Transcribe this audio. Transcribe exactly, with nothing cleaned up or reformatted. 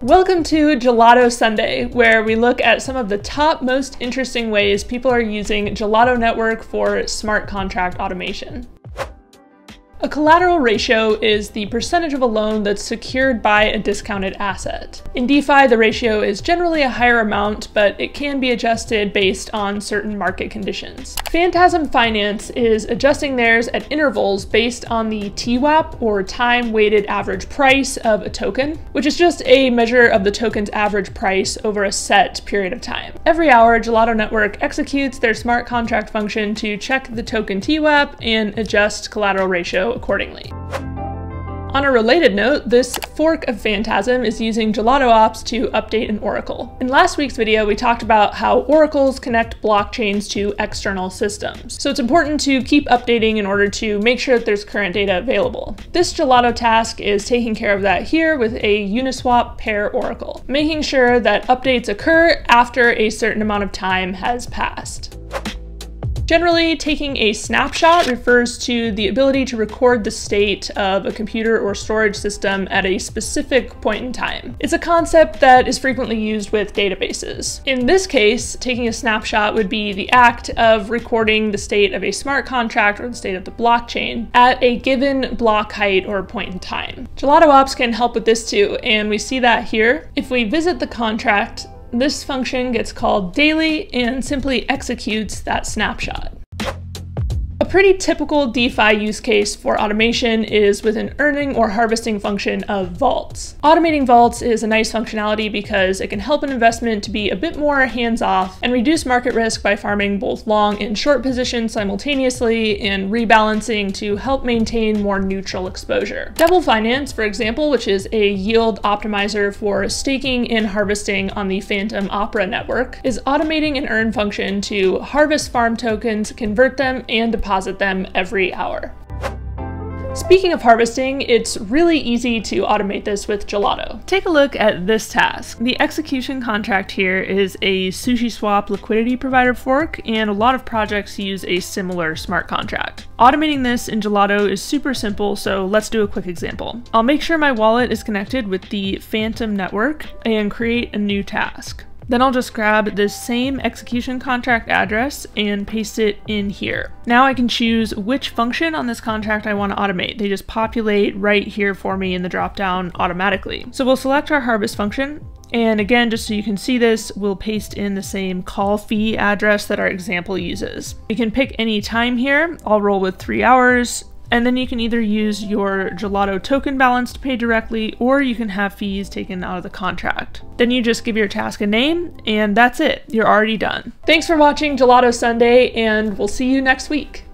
Welcome to Gelato Sundae, where we look at some of the top most interesting ways people are using Gelato Network for smart contract automation. A collateral ratio is the percentage of a loan that's secured by a discounted asset. In DeFi, the ratio is generally a higher amount, but it can be adjusted based on certain market conditions. Fantasm Finance is adjusting theirs at intervals based on the T WAP, or time-weighted average price, of a token, which is just a measure of the token's average price over a set period of time. Every hour, Gelato Network executes their smart contract function to check the token T WAP and adjust collateral ratio accordingly. On a related note, this fork of Fantasm is using Gelato Ops to update an oracle. In last week's video, we talked about how oracles connect blockchains to external systems, so it's important to keep updating in order to make sure that there's current data available. This Gelato task is taking care of that here with a Uniswap pair oracle, making sure that updates occur after a certain amount of time has passed. Generally, taking a snapshot refers to the ability to record the state of a computer or storage system at a specific point in time. It's a concept that is frequently used with databases. In this case, taking a snapshot would be the act of recording the state of a smart contract or the state of the blockchain at a given block height or point in time. Gelato Ops can help with this too, and we see that here. If we visit the contract, this function gets called daily and simply executes that snapshot. A pretty typical DeFi use case for automation is with an earning or harvesting function of vaults. Automating vaults is a nice functionality because it can help an investment to be a bit more hands-off and reduce market risk by farming both long and short positions simultaneously and rebalancing to help maintain more neutral exposure. Devil Finance, for example, which is a yield optimizer for staking and harvesting on the Fantom Opera network, is automating an earn function to harvest farm tokens, convert them, and deposit them every hour. Speaking of harvesting, it's really easy to automate this with Gelato. Take a look at this task. The execution contract here is a SushiSwap liquidity provider fork, and a lot of projects use a similar smart contract. Automating this in Gelato is super simple, so let's do a quick example. I'll make sure my wallet is connected with the Fantom network and create a new task. Then I'll just grab this same execution contract address and paste it in here. Now I can choose which function on this contract I want to automate. They just populate right here for me in the dropdown automatically. So we'll select our harvest function. And again, just so you can see this, we'll paste in the same call fee address that our example uses. You can pick any time here. I'll roll with three hours. And then you can either use your Gelato token balance to pay directly, or you can have fees taken out of the contract. Then you just give your task a name, and that's it. You're already done. Thanks for watching Gelato Sundae, and we'll see you next week.